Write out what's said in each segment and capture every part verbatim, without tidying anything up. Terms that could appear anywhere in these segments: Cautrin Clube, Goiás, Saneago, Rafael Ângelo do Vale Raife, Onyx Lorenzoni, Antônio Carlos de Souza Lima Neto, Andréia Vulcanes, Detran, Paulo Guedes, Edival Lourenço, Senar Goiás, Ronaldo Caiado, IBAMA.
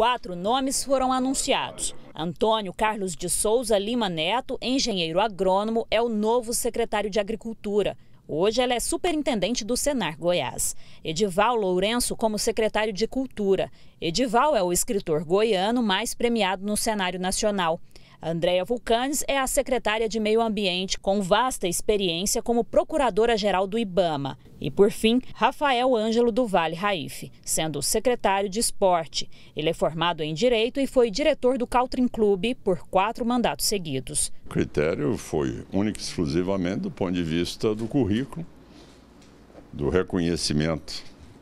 Quatro nomes foram anunciados. Antônio Carlos de Souza Lima Neto, engenheiro agrônomo, é o novo secretário de Agricultura. Hoje ela é superintendente do Senar Goiás. Edival Lourenço como secretário de Cultura. Edival é o escritor goiano mais premiado no cenário nacional. Andréia Vulcanes é a secretária de Meio Ambiente, com vasta experiência como procuradora-geral do IBAMA. E, por fim, Rafael Ângelo do Vale Raife, sendo secretário de Esporte. Ele é formado em Direito e foi diretor do Cautrin Clube por quatro mandatos seguidos. O critério foi único e exclusivamente do ponto de vista do currículo, do reconhecimento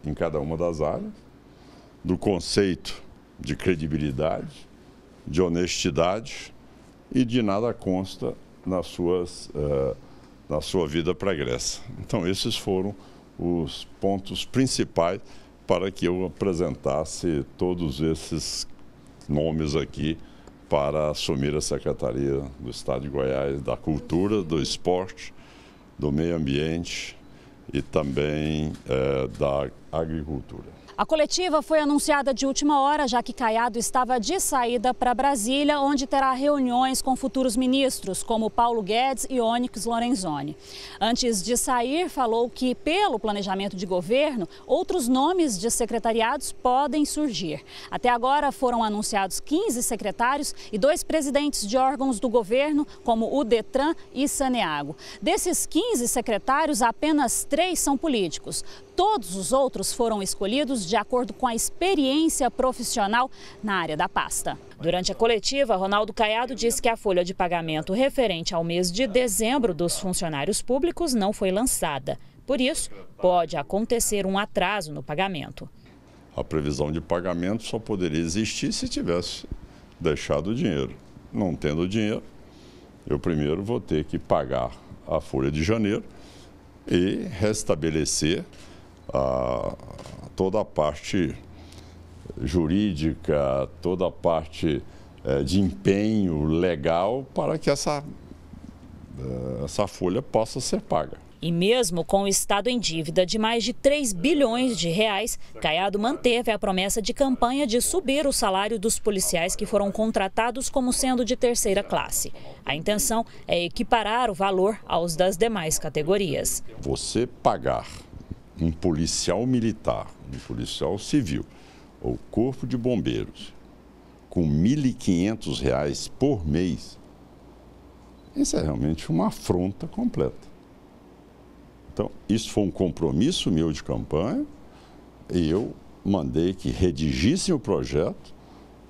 em cada uma das áreas, do conceito de credibilidade, de honestidade, e de nada consta nas suas, uh, na sua vida pregressa. Então esses foram os pontos principais para que eu apresentasse todos esses nomes aqui para assumir a Secretaria do Estado de Goiás, da Cultura, do Esporte, do Meio Ambiente e também uh, da Agricultura. A coletiva foi anunciada de última hora, já que Caiado estava de saída para Brasília, onde terá reuniões com futuros ministros, como Paulo Guedes e Onyx Lorenzoni. Antes de sair, falou que, pelo planejamento de governo, outros nomes de secretariados podem surgir. Até agora foram anunciados quinze secretários e dois presidentes de órgãos do governo, como o Detran e Saneago. Desses quinze secretários, apenas três são políticos. Todos os outros foram escolhidos de acordo com a experiência profissional na área da pasta. Durante a coletiva, Ronaldo Caiado disse que a folha de pagamento referente ao mês de dezembro dos funcionários públicos não foi lançada. Por isso, pode acontecer um atraso no pagamento. A previsão de pagamento só poderia existir se tivesse deixado o dinheiro. Não tendo o dinheiro, eu primeiro vou ter que pagar a folha de janeiro e restabelecer A, toda a parte jurídica, toda a parte é, de empenho legal para que essa, essa folha possa ser paga. E mesmo com o Estado em dívida de mais de três bilhões de reais, Caiado manteve a promessa de campanha de subir o salário dos policiais que foram contratados como sendo de terceira classe. A intenção é equiparar o valor aos das demais categorias. Você pagar um policial militar, um policial civil ou corpo de bombeiros com mil e quinhentos reais por mês, isso é realmente uma afronta completa. Então, isso foi um compromisso meu de campanha e eu mandei que redigissem o projeto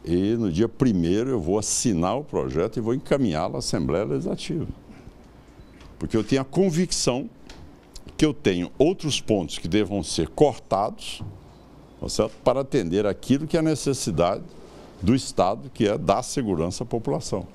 e no dia primeiro eu vou assinar o projeto e vou encaminhá-lo à Assembleia Legislativa. Porque eu tenho a convicção que eu tenho outros pontos que devam ser cortados, certo? Para atender aquilo que é a necessidade do Estado, que é dar segurança à população.